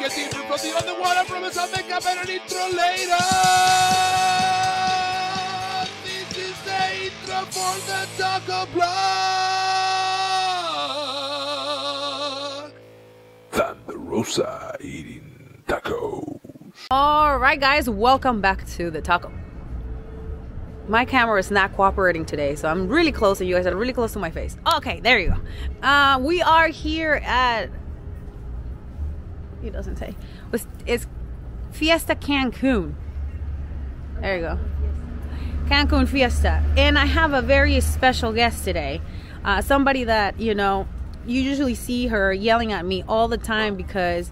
gets even from the underwater from the South Africa, better intro later. This is the intro for the Taco Block. Thunder Rosa eating tacos. All right, guys, welcome back to the taco. My camera is not cooperating today, so I'm really close to you guys. I'm really close to my face. Okay, there you go. We are here at... It doesn't say. It's Fiesta Cancun. There you go. Cancun Fiesta. And I have a very special guest today. Somebody that, you know, you usually see her yelling at me all the time because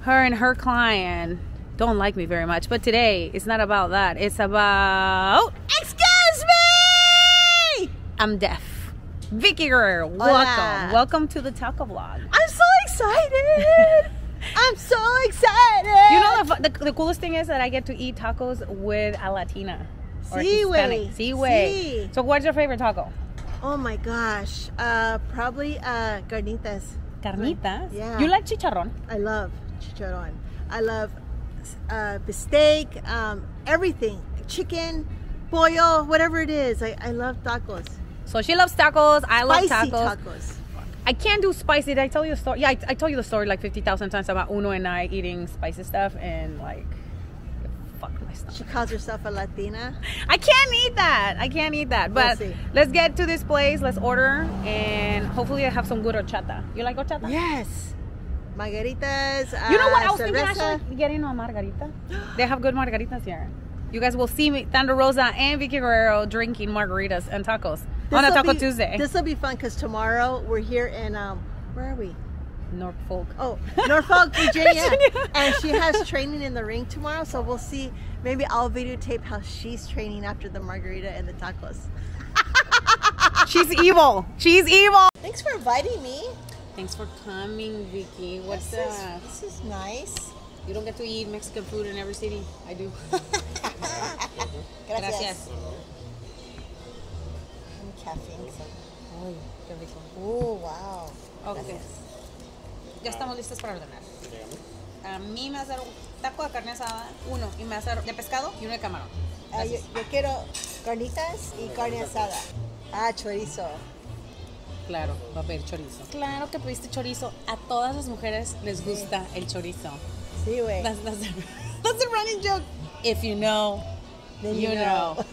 her and her client... don't like me very much, but today it's not about that. It's about, excuse me, I'm deaf. Vicky Guerrero, welcome. Welcome to the Taco Vlog. I'm so excited. I'm so excited. You know, the coolest thing is that I get to eat tacos with a Latina or Hispanic. Sí. So what's your favorite taco? Oh my gosh, probably carnitas. Carnitas? Yeah. You like chicharrón? I love chicharrón. I love bistec, everything, chicken, pollo, whatever it is. I love tacos. So she loves tacos. I love tacos. I can't do spicy. Did I tell you a story? Yeah, I told you the story like 50,000 times about Uno and I eating spicy stuff and like, fuck my stomach. She calls herself a Latina. I can't eat that. I can't eat that. But let's get to this place. Let's order and hopefully I have some good horchata. You like horchata? Yes. Margaritas. You know what? I was thinking actually getting a margarita. They have good margaritas here. You guys will see me, Thunder Rosa and Vicky Guerrero, drinking margaritas and tacos on a Taco Tuesday. This will be fun because tomorrow we're here in, where are we? Norfolk. Oh, Norfolk, Virginia. And she has training in the ring tomorrow. So we'll see. Maybe I'll videotape how she's training after the margarita and the tacos. She's evil. She's evil. Thanks for inviting me. Thanks for coming, Vicky. What's up? This is nice. You don't get to eat Mexican food in every city. I do. Gracias. I'm caffeine. Oh, qué rico. Oh, wow. Okay. Ya estamos listos para ordenar. A mí me va a hacer un taco de carne asada, uno, y me va a hacer de pescado y uno de camarón. Yo quiero carnitas y carne asada. Ah, chorizo. Claro, va a pedir chorizo. Claro que pediste chorizo. A todas las mujeres les gusta el chorizo. Sí, güey. That's a running joke. If you know, then you know.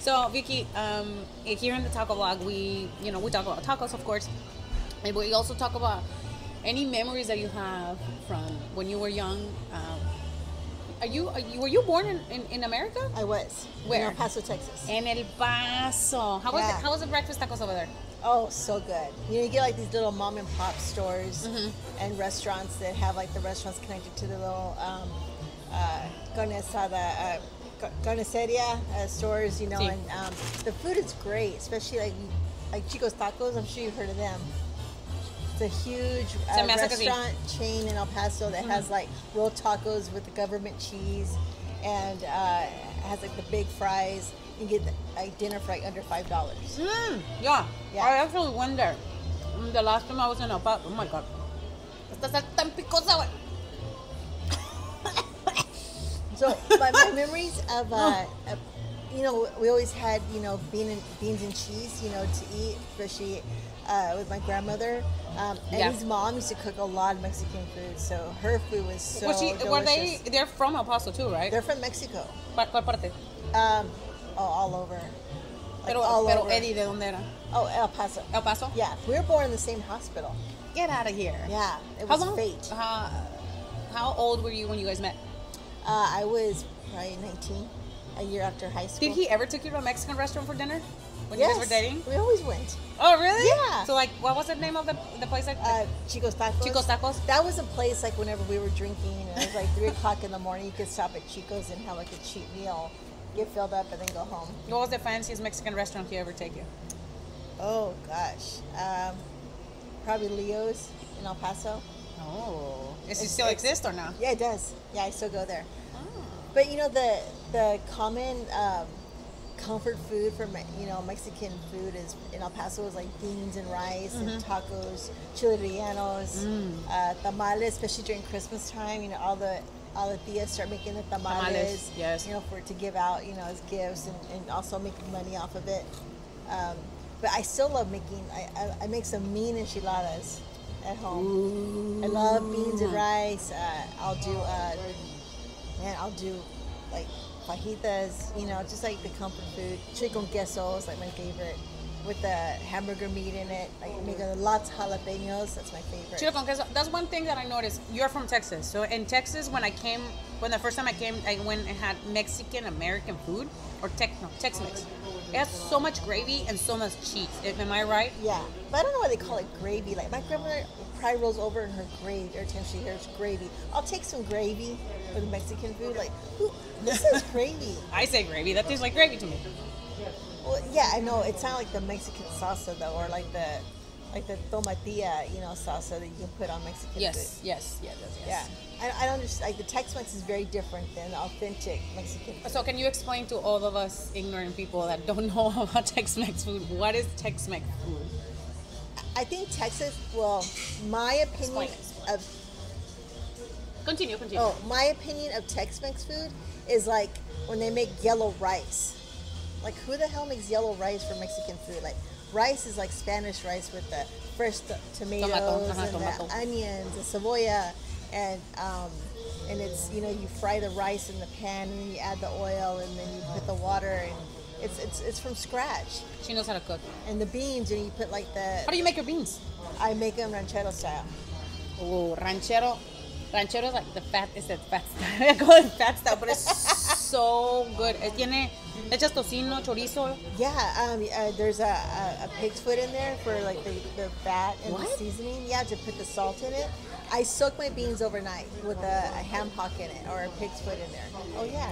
So, Vicky, here in the Taco Vlog, we talk about tacos, of course. And we also talk about any memories that you have from when you were young. Were you born in America? I was. Where? In El Paso, Texas. In El Paso. How was the breakfast tacos over there? Oh, so good. You know, you get like these little mom and pop stores and restaurants that have like the restaurants connected to the little carniceria stores, you know, sí. And the food is great, especially like Chico's Tacos. I'm sure you've heard of them. It's a huge restaurant chain in El Paso that has like rolled tacos with the government cheese and has like the big fries. You can get a dinner for like under $5. Yeah. I actually went there. The last time I was in El Paso, oh my God. So my memories of, you know, we always had, you know, beans and cheese, you know, to eat, especially with my grandmother. Eddie's mom used to cook a lot of Mexican food, so her food was so delicious. They're from El Paso too, right? They're from Mexico. ¿Cuál parte? All over. Like all over. Eddie, ¿de dónde era? Oh, El Paso. El Paso? Yeah, we were born in the same hospital. Get out of here. Yeah, it was fate. How old were you when you guys met? I was probably 19, a year after high school. Did he ever take you to a Mexican restaurant for dinner? When you guys were dating? We always went. Oh, really? Yeah. So, like, what was the name of the place? Chico's Tacos. Chico's Tacos? That was a place, like, whenever we were drinking, and it was like 3 o'clock in the morning, you could stop at Chico's and have, like, a cheap meal, get filled up, and then go home. What was the fanciest Mexican restaurant he ever took you? Oh, gosh. Probably Leo's in El Paso. Oh. Does it still exist or not? Yeah, it does. Yeah, I still go there. Oh. But, you know, the common... comfort food for my, Mexican food is in El Paso is like beans and rice and tacos, chile rellenos, tamales, especially during Christmas time. You know, all the tías start making the tamales. Yes. You know, for to give out, as gifts and also making money off of it. But I still love making. I make some mean enchiladas at home. Ooh. I love beans and rice. I'll do like fajitas, just like the comfort food. Chili con queso is like my favorite, with the hamburger meat in it. Like make lots of jalapenos. That's my favorite. Chili con queso. That's one thing that I noticed. You're from Texas, so in Texas, when the first time I came, I went and had Mexican American food or Tex-Mex. It has so much gravy and so much cheese. Am I right? Yeah, but I don't know why they call it gravy. Like my grandmother probably rolls over in her grave every time she hears gravy. I'll take some gravy for the Mexican food. Like, ooh, this is gravy. I say gravy. That tastes like gravy to me. Well, yeah, I know. It's not like the Mexican salsa though, or like the tomatilla, salsa that you can put on Mexican food. Yes. Yeah, I don't understand. Like the Tex-Mex is very different than authentic Mexican food. So, can you explain to all of us ignorant people that don't know about Tex-Mex food, what is Tex-Mex food? I think Texas. Well, my opinion of continue. Oh, my opinion of Tex-Mex food is like when they make yellow rice. Like, who the hell makes yellow rice for Mexican food? Like, rice is like Spanish rice with the fresh tomatoes, and the onions, the cebolla, and it's you fry the rice in the pan and you add the oil and then you put the water and it's from scratch. She knows how to cook. And the beans, and you put like the. How do you make your beans? I make them ranchero style. Oh, ranchero. Ranchero is like the fat. It's that fat style. I call it fat style, but it's so good. It tiene leches tocino, chorizo. Yeah, there's a pig's foot in there for like the fat and the seasoning. Yeah, to put the salt in it. I soak my beans overnight with a ham hock in it or a pig's foot in there. Oh yeah,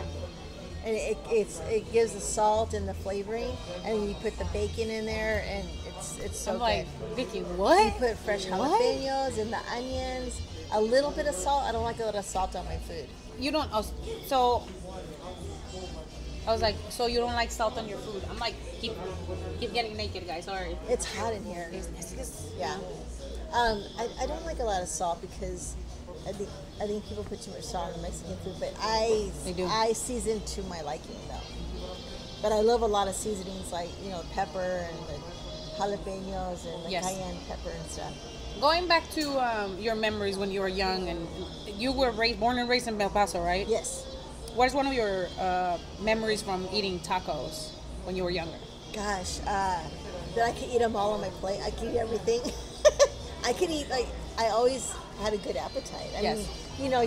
and it gives the salt and the flavoring, and you put the bacon in there, and it's so good. I'm like, Vicky, what? You put fresh jalapenos and the onions. A little bit of salt. I don't like a lot of salt on my food. You don't. So I was like, so you don't like salt on your food? I'm like, keep getting naked, guys. Sorry. It's hot in here. Yeah. I don't like a lot of salt because I think people put too much salt on Mexican food. But I season to my liking though. But I love a lot of seasonings like pepper and the jalapenos and the cayenne pepper and stuff. Going back to your memories when you were young, and you were born and raised in El Paso, right? Yes. What is one of your memories from eating tacos when you were younger? Gosh, that I could eat them all on my plate. I could eat everything. I could eat, like, I always had a good appetite. I mean,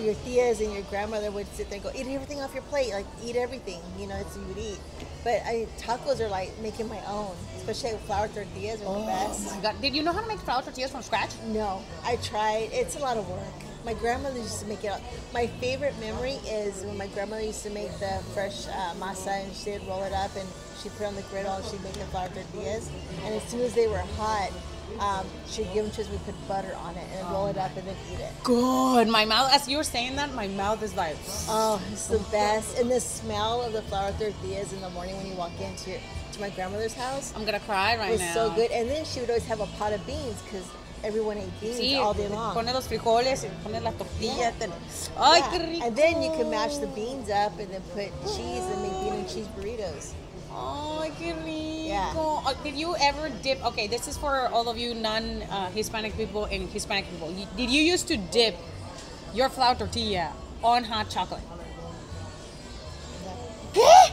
your tías and your grandmother would sit there and go, eat everything off your plate. Like, eat everything, it's you would eat. But tacos are like making my own, especially with flour tortillas are the best. Oh my God. Did you know how to make flour tortillas from scratch? No, I tried. It's a lot of work. My grandmother used to make it. My favorite memory is when my grandmother used to make the fresh masa, and she'd roll it up and she'd put it on the griddle and she'd make the flour tortillas. And as soon as they were hot, she'd give them to us. We put butter on it and roll it up and then eat it. Good. My mouth, as you were saying that, my mouth is like, oh, it's the best. And the smell of the flour tortillas in the morning when you walk into my grandmother's house. I'm gonna cry right now. It was so good. And then she would always have a pot of beans because everyone ate beans all day long. Pone los frijoles, pone la tortilla. Ay, qué rico. And then you can mash the beans up and then put cheese and make bean and cheese burritos. Oh, qué rico. Yeah. Did you ever dip? Okay, this is for all of you non-Hispanic people and Hispanic people. Did you used to dip your flour tortilla on hot chocolate? ¿Qué?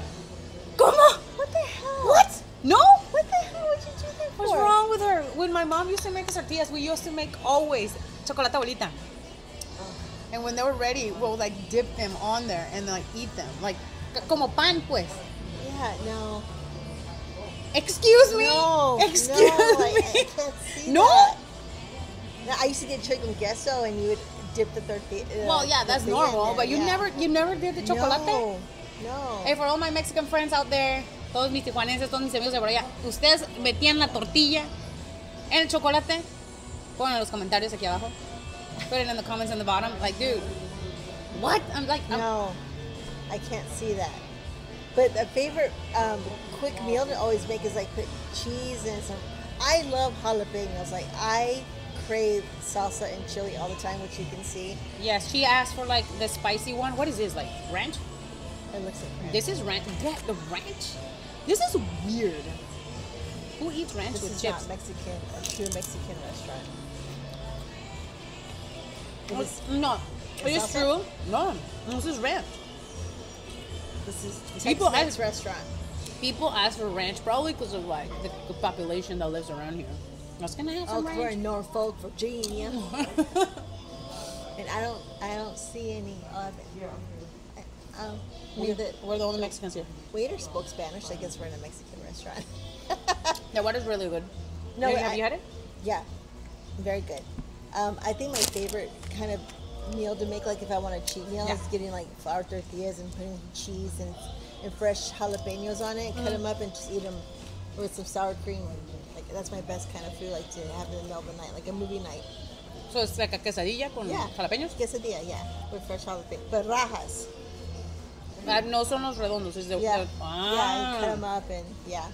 ¿Cómo? What the hell? What? No? What the hell would you do that for? What's wrong with her? When my mom used to make tortillas, we used to make always chocolate abuelita. And when they were ready, we'll like dip them on there and like eat them. Like, como pan pues. Yeah, no. Excuse me? No. Excuse me? I can't see that. No, I used to get chili con queso and you would dip the tortilla. Well, yeah, that's normal, but you never did the chocolate? No. Hey, for all my Mexican friends out there, todos mis tijuanenses, todos mis amigos de por allá, ustedes metían la tortilla en el chocolate. Pongan los comentarios aquí abajo. Put it in the comments on the bottom. Like, dude, what? I'm like, no, I can't see that. But a favorite quick meal to always make is like put cheese and some. I love jalapenos. Like I crave salsa and chili all the time, which you can see. Yes, she asked for like the spicy one. What is this? Like ranch? It looks like ranch. This is ranch. Yeah, the ranch. This is weird. Who eats ranch with chips? This is not Mexican. A true Mexican restaurant. No, it is true. No, this is ranch. This is Tex-Mex restaurant. People ask for ranch probably because of like the population that lives around here. I was gonna have some ranch. We're in Norfolk, Virginia, and I don't see any of it. We're the only Mexicans here. Waiter spoke Spanish. So I guess we're in a Mexican restaurant. The water's really good. No, have you had it? Yeah, very good. I think my favorite kind of meal to make, like if I want a cheat meal, is getting like flour tortillas and putting cheese and fresh jalapenos on it, cut them up and just eat them with some sour cream. Like that's my best kind of food, like to have in the middle of the night, like a movie night. So it's like a quesadilla con jalapenos? Quesadilla, yeah, with fresh jalapenos. But rajas. No son los redondos. It's the, yeah, cut them up and yeah.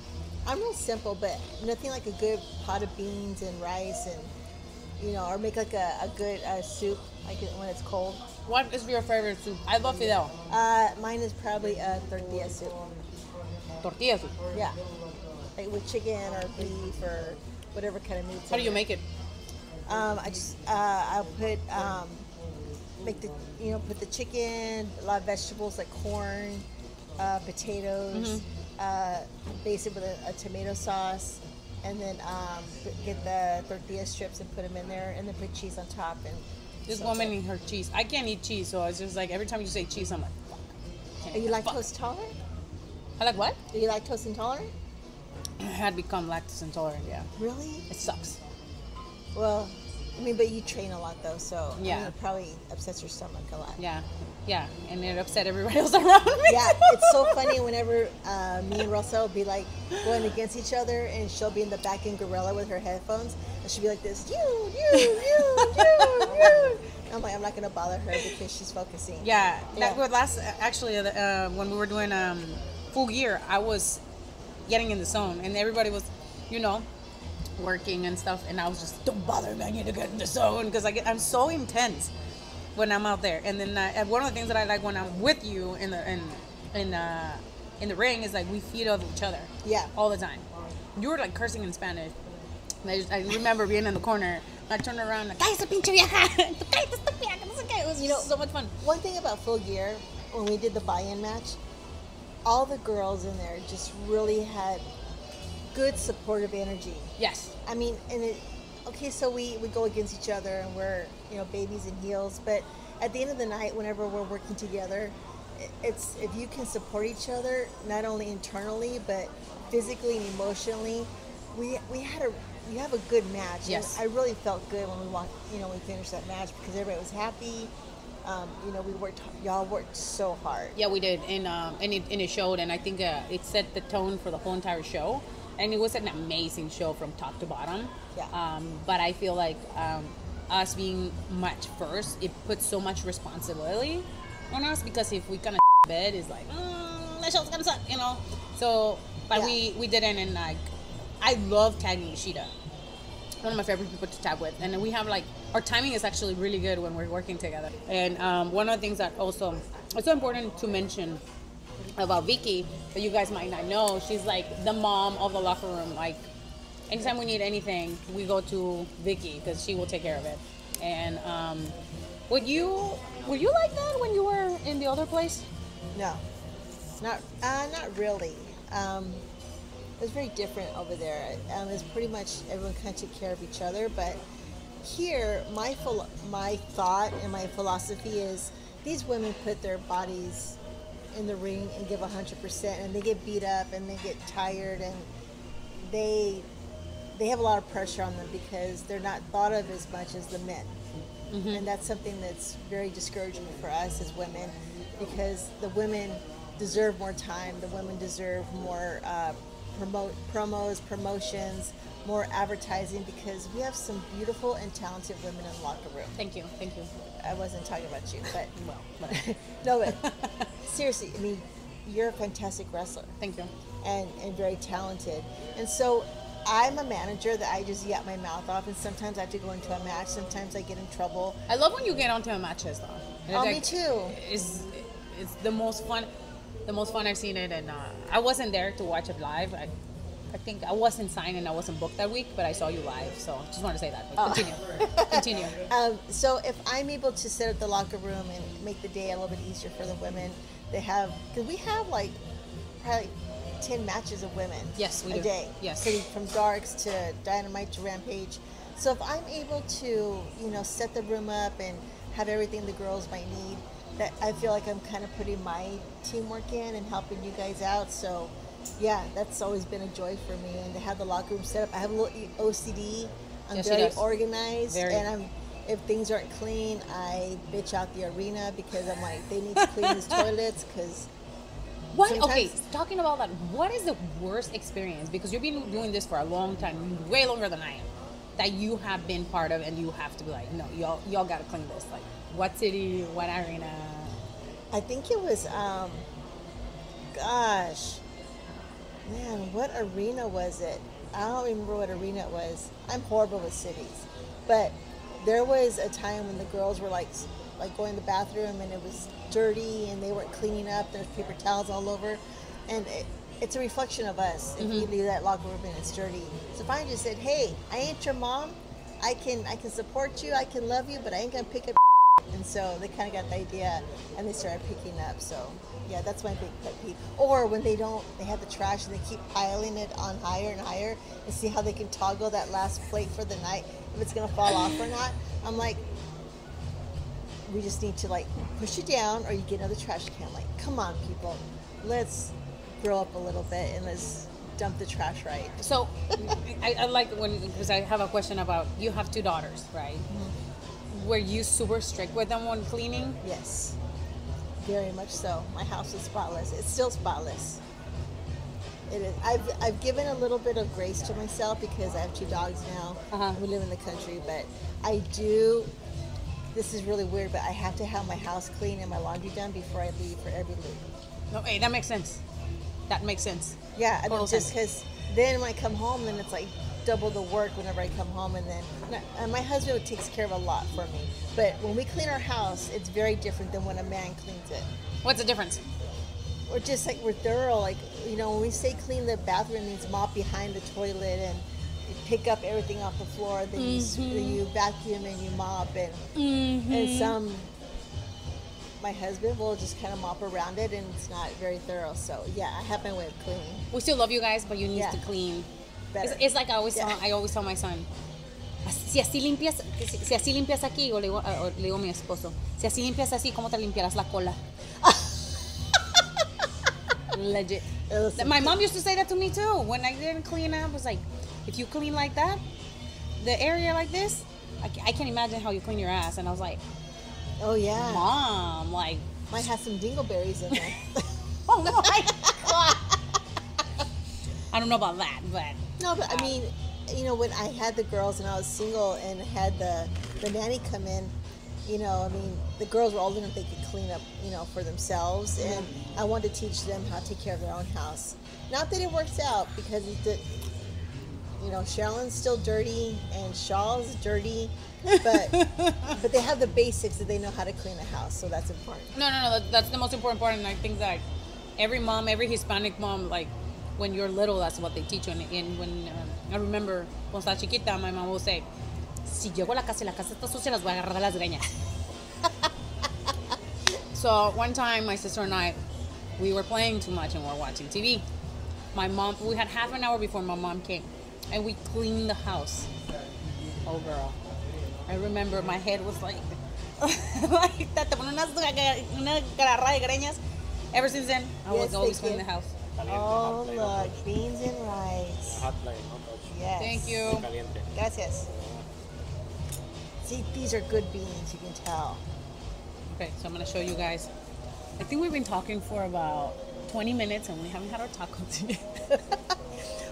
I'm real simple, but nothing like a good pot of beans and rice and you know, or make like a good soup, like when it's cold. What is your favorite soup? I love fideo. Mine is probably a tortilla soup. Tortilla soup? Yeah. Like with chicken or beef or whatever kind of meat. How do you make it? I just, I'll put, put the chicken, a lot of vegetables like corn, potatoes, base it with a tomato sauce. And then get the tortilla strips and put them in there, and then put cheese on top. And this woman eating her cheese. I can't eat cheese, so it's just like every time you say cheese, I'm like, fuck. Are you lactose intolerant? I like what? Are you lactose intolerant? I had become lactose intolerant, yeah. Really? It sucks. Well, I mean, but you train a lot though, so yeah, I mean, it probably upsets your stomach a lot. Yeah, yeah, and it upset everybody else around me. Yeah, it's so funny whenever me and Russell will be like going against each other, and she'll be in the back in gorilla with her headphones, and she'll be like this, you. I'm like, I'm not gonna bother her because she's focusing. Yeah, that was last actually when we were doing Full Gear, I was getting in the zone, and everybody was, you know, working and stuff, and I was just, don't bother me, I need to get in the zone, because I'm so intense when I'm out there. And then one of the things that I like when I'm with you in the ring is like we feed off each other, yeah, all the time. You were like cursing in Spanish, and I remember being in the corner, and I turned around like, it was, you know, so much fun. One thing about Full Gear, when we did the buy-in match, all the girls in there just really had good supportive energy. Yes. I mean, and it, okay, so we go against each other and we're, you know, babies in heels, but at the end of the night, whenever we're working together, it's, if you can support each other, not only internally, but physically and emotionally, we have a good match. Yes. And I really felt good when we finished that match because everybody was happy. You know, y'all worked so hard. Yeah, we did. And it showed, and I think it set the tone for the whole entire show. And it was an amazing show from top to bottom. Yeah. But I feel like us being much first, it puts so much responsibility on us, because if we kind of bed, it's like, that show's gonna suck, you know? So, but we didn't, and like, I love tagging Shida. One of my favorite people to tag with. And we have like, our timing is actually really good when we're working together. And one of the things that also, it's so important to mention about Vicky, that you guys might not know, she's like the mom of the locker room. Like anytime we need anything, we go to Vicky because she will take care of it. And were you like that when you were in the other place? No, not really. It was very different over there. It's pretty much everyone kind of took care of each other, but here my thought and my philosophy is these women put their bodies in the ring and give 100%, and they get beat up and they get tired, and they have a lot of pressure on them because they're not thought of as much as the men. Mm-hmm. And that's something that's very discouraging for us as women, because the women deserve more time, the women deserve more promotions, more advertising, because we have some beautiful and talented women in the locker room. Thank you. I wasn't talking about you, but well, no, but seriously, I mean, you're a fantastic wrestler. Thank you. And very talented. And so I'm a manager that I just yap my mouth off, and sometimes I have to go into a match. Sometimes I get in trouble. I love when you get onto a matches though. And oh, me too. It's the most fun I've seen it, and I wasn't there to watch it live. I think I wasn't signed and I wasn't booked that week, but I saw you live, so just wanted to say that. Like, continue. So if I'm able to set up the locker room and make the day a little bit easier for the women, because we have like probably 10 matches of women. Yes, we do. A day. Yes. From Darks to Dynamite to Rampage. So if I'm able to, set the room up and have everything the girls might need, that I feel like I'm kind of putting my teamwork in and helping you guys out. So. Yeah, that's always been a joy for me, and to have the locker room set up. I have a little OCD. I'm very organized, and if things aren't clean, I bitch out the arena because I'm like, they need to clean these toilets because. What? Okay, talking about that, what is the worst experience? Because you've been doing this for a long time, way longer than I am, that you have been part of, and you have to be like, no, y'all got to clean this. Like, what city? What arena? I think it was, Man, what arena was it? I don't remember what arena it was. I'm horrible with cities. But there was a time when the girls were like going to the bathroom and it was dirty and they weren't cleaning up. There's paper towels all over. And it's a reflection of us. If you leave that locker room and it's dirty. So if I just said, hey, I ain't your mom. I can support you. I can love you, but I ain't going to pick up. And so they kind of got the idea, and they started picking up. So, yeah, that's my big pet peeve. Or when they have the trash and they keep piling it on higher and higher, and see how they can toggle that last plate for the night if it's gonna fall off or not. I'm like, we just need to push it down, or you get another trash can. Like, come on, people, let's grow up a little bit and let's dump the trash right. So, I like because I have a question about you have 2 daughters, right? Mm-hmm. Were you super strict with them on cleaning? Yes, very much so. My house is spotless. It's still spotless. It is. I've given a little bit of grace to myself because I have 2 dogs now. Uh-huh. We live in the country, but I do. This is really weird, but I have to have my house clean and my laundry done before I leave for every leave. Okay, that makes sense. That makes sense. Yeah, I mean, just because then when I come home, then it's like. Double the work whenever I come home, and then my husband takes care of a lot for me. But when we clean our house, it's very different than when a man cleans it. What's the difference? We're just we're thorough. When we say clean the bathroom, it means mop behind the toilet and you pick up everything off the floor. Then you vacuum and you mop, and some. My husband will just kind of mop around it, and it's not very thorough. So yeah, I have my way of cleaning. We still love you guys, but you need to clean. It's like I always tell my son, si así limpias aquí, o le digo a mi esposo, si así limpias así, ¿cómo te limpiarás la cola? Legit. My mom used to say that to me too. When I didn't clean up, it was like, if you clean like that, the area like this, I can't imagine how you clean your ass. And I was like, oh yeah, mom, like might have some dingleberries in there. Oh my God. I don't know about that, but... No, but I mean, when I had the girls and I was single and had the nanny come in, the girls were old enough they could clean up, for themselves. Mm-hmm. And I wanted to teach them how to take care of their own house. Not that it works out because, Sharon's still dirty and Shaw's dirty, but they have the basics that they know how to clean a house, so that's important. No, that's the most important part, and I think that every mom, every Hispanic mom, when you're little, that's what they teach you. And when I remember, when I was chiquita, my mom would say, "Si llego a la casa está sucia, las voy a agarrar las greñas." So one time, my sister and I, we were playing too much and we were watching TV. My mom, we had half an hour before my mom came, and we cleaned the house. Oh girl, I remember my head was like, like that. Ever since then, I was always cleaning the house. Oh, look, beans and rice. Yes. Thank you. Gracias. See, these are good beans, you can tell. Okay, so I'm going to show you guys. I think we've been talking for about 20 minutes and we haven't had our taco today.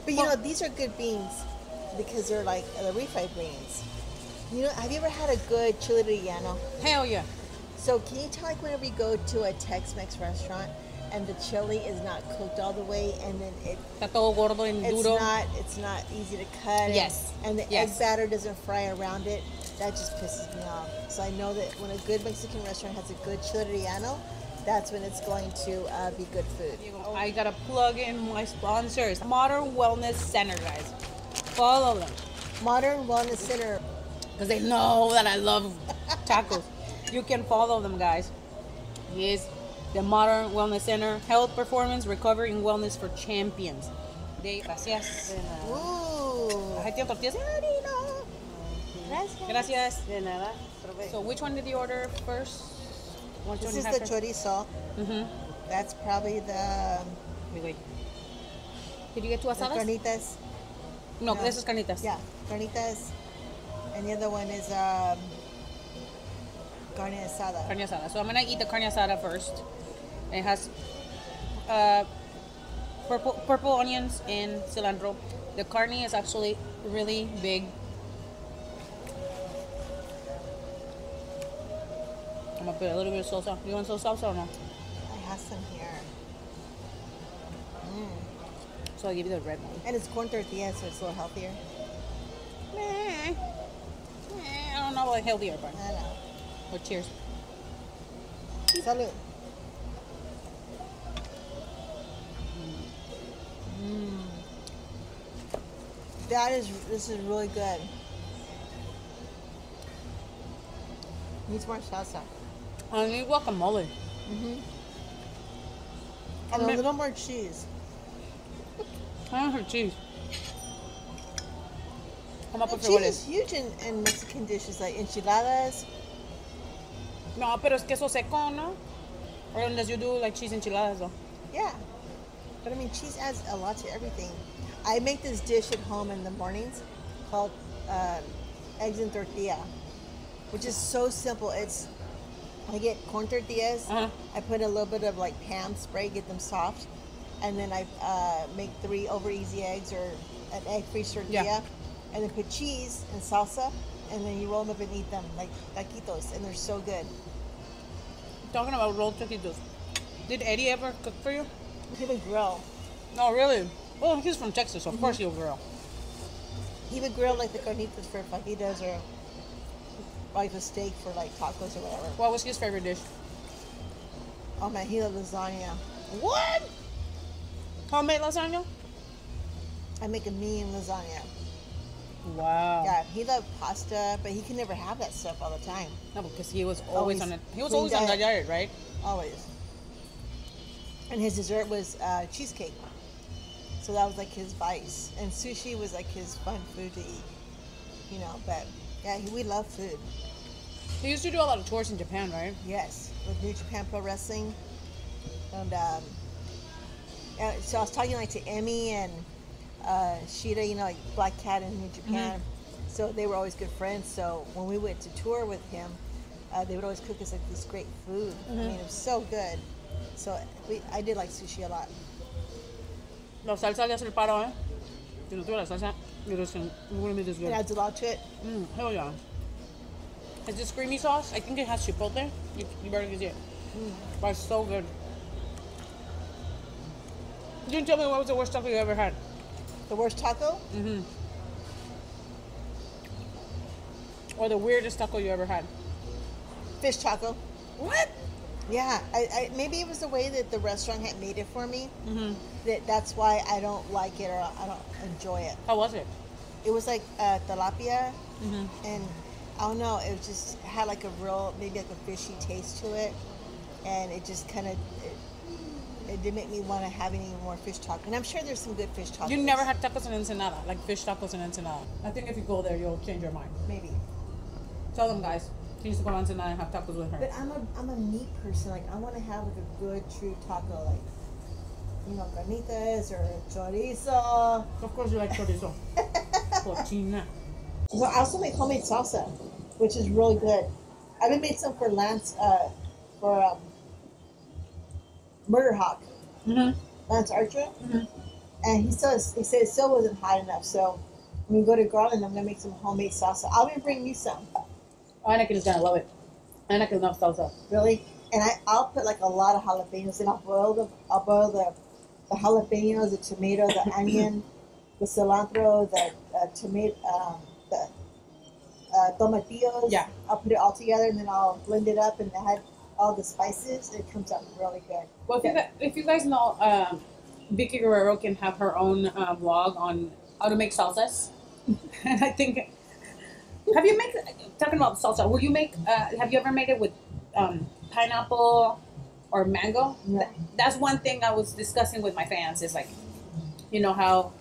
But these are good beans because they're like the refried beans. Have you ever had a good chile relleno? Hell yeah. So can you tell whenever you go to a Tex-Mex restaurant, and the chili is not cooked all the way, and then it's not easy to cut. Yes. And the egg batter doesn't fry around it. That just pisses me off. So I know that when a good Mexican restaurant has a good chilirrelleno, that's when it's going to be good food. I gotta plug in my sponsors. Modern Wellness Center, guys. Follow them. Modern Wellness Center. Because they know that I love tacos. You can follow them, guys. Yes, the Modern Wellness Center. Health, performance, recovery, and wellness for champions. Gracias. Gracias. De nada. So which one did you order first? This is the chorizo. Mm-hmm. That's probably the... Did you get two asadas? Carnitas. No, this is carnitas. Yeah, carnitas. And the other one is... carne asada. Carne asada. So I'm going to eat the carne asada first. It has purple onions and cilantro. The carne is actually really big. I'm going to put a little bit of salsa. You want some salsa or no? I have some here. So I'll give you the red one. And it's corn tortilla, so it's a little healthier. I don't know about healthier, but... I know. Well, cheers. Salud. This is really good. Needs more salsa. I need guacamole. And a little more cheese. I don't have cheese. Cheese is huge in Mexican dishes like enchiladas. No, pero es queso seco, no? Or unless you do like cheese enchiladas, though. Yeah. But I mean, cheese adds a lot to everything. I make this dish at home in the mornings called eggs and tortilla, which is so simple. I get corn tortillas. I put a little bit of like Pam spray, get them soft. And then I make 3 over easy eggs or an egg-free tortilla. Yeah. And then put cheese and salsa. And then you roll them up and eat them like taquitos, and they're so good. Talking about rolled taquitos, did Eddie ever cook for you? He would grill. No, really? Well, he's from Texas, of course he'll grill. He would grill like the carnitas for fajitas or like the steak for like tacos or whatever. What was his favorite dish? Oh man, he loved lasagna. What? Homemade lasagna? I make a mean lasagna. Wow. Yeah, he loved pasta, but he can never have that stuff all the time. No, because he was always on a diet, right? Always. And his dessert was cheesecake, so that was like his vice. And sushi was like his fun food to eat, you know. But yeah, we love food. He used to do a lot of tours in Japan, right? Yes, with New Japan Pro Wrestling. And so I was talking like to Emmy and. Shida, you know, like Black Cat in New Japan. So they were always good friends. So when we went to tour with him, they would always cook us like this great food. I mean, it was so good. So I did like sushi a lot. La salsa le hace el paro, eh? You know, through la salsa, you're gonna be this good. It adds a lot to it. Hell yeah. Is this creamy sauce? I think it has chipotle. You better see it. But it's so good. You didn't tell me what was the worst stuff you ever had. The worst taco? Or the weirdest taco you ever had? Fish taco. What? Yeah. I maybe it was the way that the restaurant had made it for me. That's why I don't like it or I don't enjoy it. How was it? It was like tilapia. And I don't know. It just had like a real, maybe like a fishy taste to it. And it just kind of... It didn't make me want to have any more fish tacos. And I'm sure there's some good fish tacos. You never had tacos and ensenada, like fish tacos and ensenada. I think if you go there, you'll change your mind. Maybe. Tell them, guys. She used to go to ensenada and have tacos with her. But I'm a meat person. Like, I want to have like a good, true taco. Like, you know, carnitas or chorizo. Of course you like chorizo. Cochina. Well, I also make homemade salsa, which is really good. I've been making some for Lance, Murder Hawk, Lance Archer, and he said it still wasn't hot enough. So when we go to Garland, I'm gonna make some homemade salsa. I'll even bring you some. Oh, Anakin is gonna love it. Anakin loves salsa. Really? And I'll put like a lot of jalapenos, and I'll boil the jalapenos, the tomato, the onion, the cilantro, the tomatillos. Yeah. I'll put it all together, and then I'll blend it up and add all the spices. It comes out really good. Well, if you guys know, Vicky Guerrero can have her own vlog on how to make salsas. And I think, have you made, talking about salsa, will you make, have you ever made it with pineapple or mango? No. That's one thing I was discussing with my fans, is like, you know how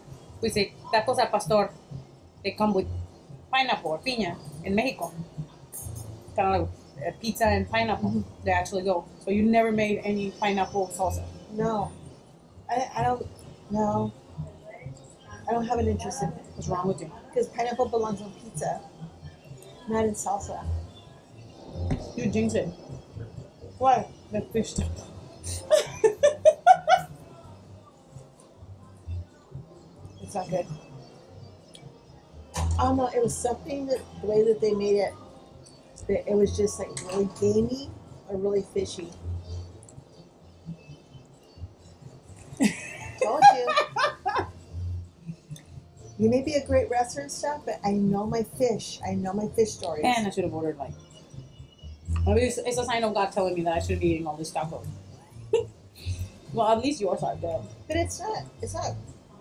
we say tacos al pastor, they come with pineapple or piña in Mexico. Kind of like pizza and pineapple, mm-hmm. They actually go. So you never made any pineapple salsa? No. I don't have an interest in it. What's wrong with you? Because pineapple belongs on pizza, not in salsa. You jinxed it. Why? The fish stuff. It's not good. Oh no, it was something that the way that they made it, that it was just like really gamey or really fishy. Told you. You may be a great restaurant chef, but I know my fish. I know my fish stories. And I should have ordered like. Maybe it's a sign of God telling me that I should be eating all this taco. Well, at least yours are good. But it's not. It's not.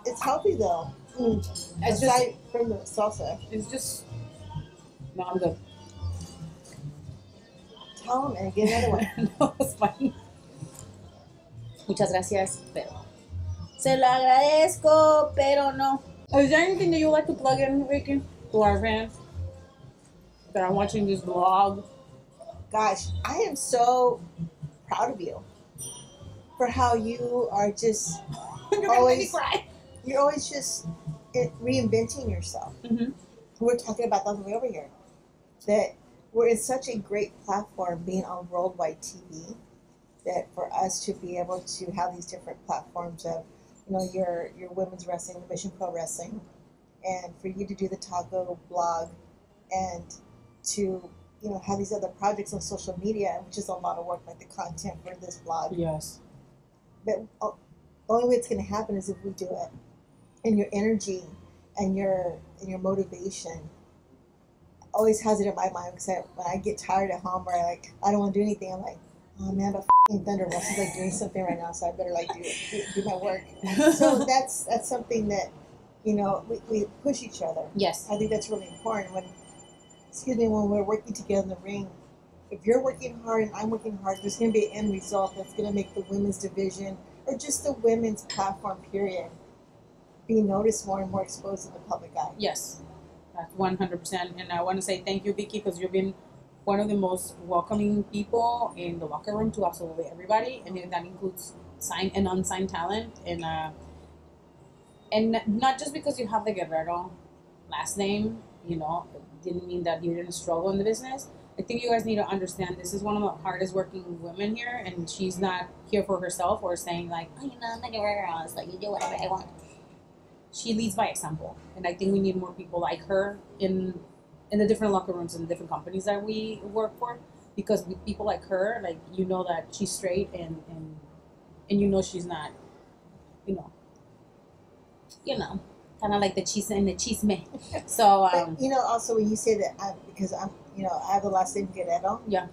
It's healthy though. Mm. It's aside just from the salsa. It's just. No, I'm good. Tell him and get another one. No, it's fine. Muchas gracias, pero. Se lo agradezco, pero no. Is there anything that you like to plug in, Vicky, to our fans that are watching this vlog? Gosh, I am so proud of you for how you are just you're always just reinventing yourself. Mm-hmm. We're talking about that on the way over here, that we're in such a great platform being on worldwide TV, that for us to be able to have these different platforms of, you know, your women's wrestling, Division Pro Wrestling, and for you to do the taco blog, and to, you know, have these other projects on social media, which is a lot of work, like the content for this blog. Yes. But the only way it's going to happen is if we do it, and your energy and your motivation always has it in my mind, because when I get tired at home, or I don't want to do anything, I'm like, oh man, but Thunder Rosa is like doing something right now, so I better like do my work. So that's something that, you know, we push each other. Yes, I think that's really important. When we're working together in the ring, if you're working hard and I'm working hard, there's going to be an end result that's going to make the women's division, or just the women's platform period, be noticed more and more, exposed to the public eye. Yes, that's 100%. And I want to say thank you, Vicky, because you've been one of the most welcoming people in the locker room to absolutely everybody, and that includes signed and unsigned talent. And not just because you have the Guerrero last name, you know, it didn't mean that you didn't struggle in the business. I think you guys need to understand this is one of the hardest working women here, and she's not here for herself or saying like, oh, you know, I'm a Guerrero, it's like you do whatever I want. She leads by example, and I think we need more people like her in the different locker rooms and the different companies that we work for, because with people like her, like, you know that she's straight, and you know she's not, you know, kind of like the cheese and the chisme. So, but, you know, also when you say that, I have the last name Guerrero. Yeah.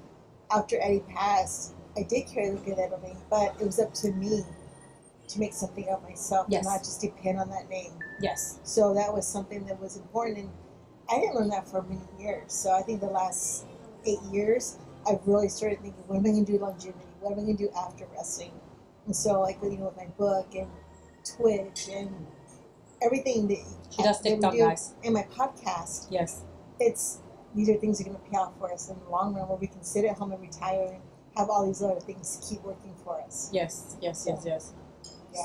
After Eddie passed, I did carry the Guerrero name, but it was up to me to make something of myself, yes, and not just depend on that name. Yes. So that was something that was important. And I didn't learn that for many years. So I think the last 8 years, I've really started thinking, what am I going to do longevity? What am I going to do after wrestling? And so, like, you know, with my book and Twitch and everything that she does, TikTok, guys, and my podcast. Yes. These are things that are going to pay off for us in the long run, where we can sit at home and retire and have all these other things to keep working for us. Yes, yes, so, yes. Yeah.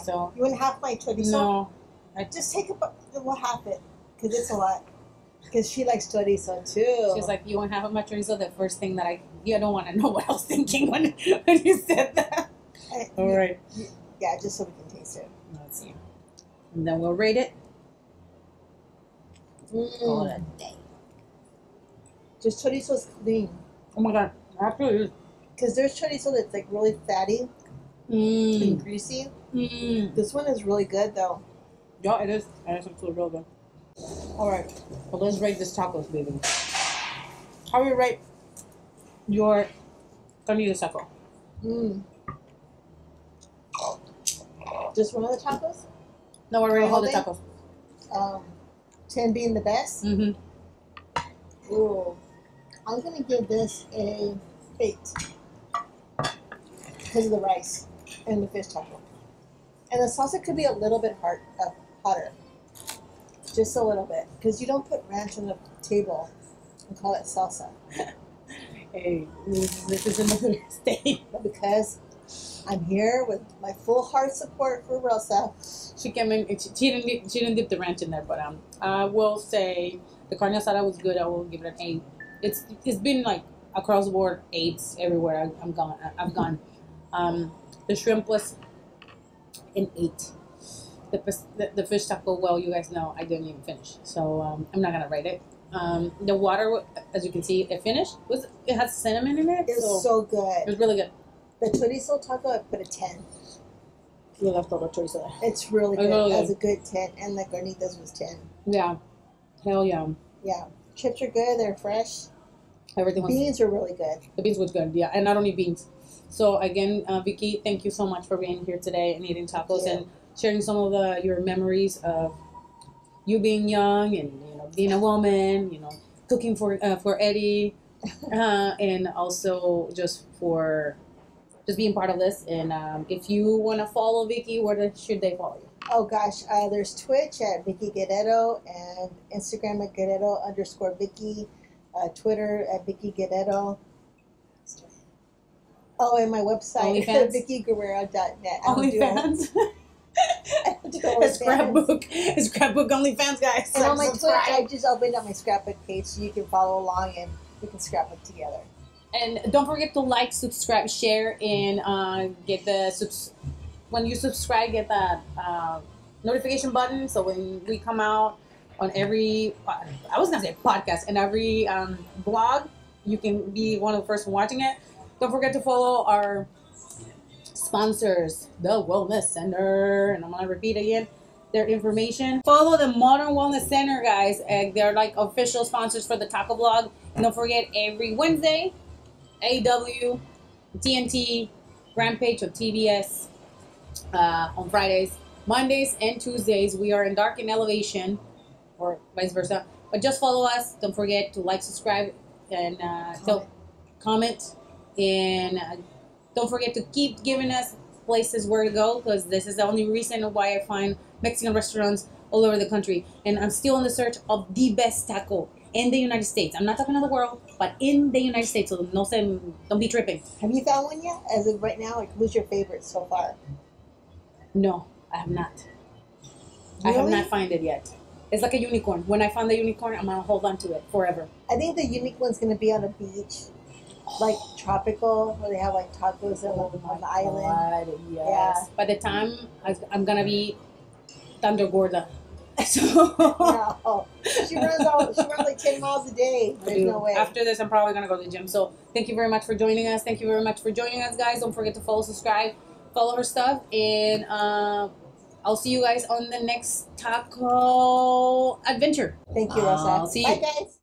So you want half my Twitter? No. Just take a, we'll half it, because it's a lot. Because she likes chorizo too. She's like, you want half of my chorizo? The first thing that I don't want to know what I was thinking when you said that. All right. Yeah, just so we can taste it. Let's see. And then we'll rate it. All day. Just chorizo is clean. Oh my God. Absolutely. Because there's chorizo that's like really fatty and greasy. This one is really good though. Yeah, it is. It is actually real good. Alright, well, let's rate this tacos, baby. How do you rate your carnitas taco? Just one of the tacos? No, I rate all the tacos. 10 being the best? Mm-hmm. Ooh. I'm going to give this a 8. Because of the rice and the fish taco. And the salsa could be a little bit hotter. Just a little bit. Because you don't put ranch on the table and call it salsa. Hey, this is another mistake. But because I'm here with my full heart support for Rosa. She came in, she didn't dip the ranch in there, but I will say the carne asada was good. I will give it an 8. It's been like across the board 8s everywhere I've gone. The shrimp was an 8. The fish taco, well, you guys know I didn't even finish, so I'm not gonna rate it. The water, as you can see, it finished. It had cinnamon in it. It was so good. It was really good. The chorizo taco, I put a 10. You left over chorizo. It's really good. Really that was a good 10, and the carnitas was 10. Yeah, hell yeah. Yeah, chips are good. They're fresh. Everything. Beans are really good. The beans was good. Yeah, and I don't eat beans. So again, Vicky, thank you so much for being here today and eating tacos and sharing some of your memories of you being young and being a woman, cooking for Eddie, and also just for being part of this. And if you want to follow Vicky, where should they follow you? Oh gosh, there's Twitch at Vicky Guerrero and Instagram at Guerrero_Vicky, Twitter at Vicky Guerrero. Oh, and my website at VickyGuerrero.net. OnlyFans. His scrapbook. His scrapbook OnlyFans, guys. And on my Twitch, I just opened up my scrapbook page so you can follow along and we can scrapbook together. And don't forget to like, subscribe, share, and get the when you subscribe, get that notification button. So when we come out on every I was gonna say podcast and every blog, you can be one of the first watching it. Don't forget to follow our sponsors, the Wellness Center, and I'm gonna repeat again their information. Follow the Modern Wellness Center, guys, and they're like official sponsors for the Taco Blog. And don't forget every Wednesday. AEW, TNT, Rampage of TBS on Fridays. Mondays and Tuesdays, we are in Dark and Elevation, or vice versa. But just follow us. Don't forget to like, subscribe, and comment. And don't forget to keep giving us places where to go, because this is the only reason why I find Mexican restaurants all over the country. And I'm still on the search of the best taco in the United States. I'm not talking of the world, but in the United States. So don't be tripping. Have you found one yet? As of right now, like, who's your favorite so far? No, I have not. Really? I have not found it yet. It's like a unicorn. When I find the unicorn, I'm gonna hold on to it forever. I think the unicorn's gonna be on a beach, like tropical, where they have like tacos on the island. Yes. Yeah. By the time I'm gonna be Thunder Gorda. So no, she runs like 10 miles a day. There's no way. After this, I'm probably gonna go to the gym. So thank you very much for joining us. Thank you very much for joining us, guys. Don't forget to follow, subscribe, follow her stuff, and I'll see you guys on the next taco adventure. Thank you, Rosa. I'll see you. Bye, guys.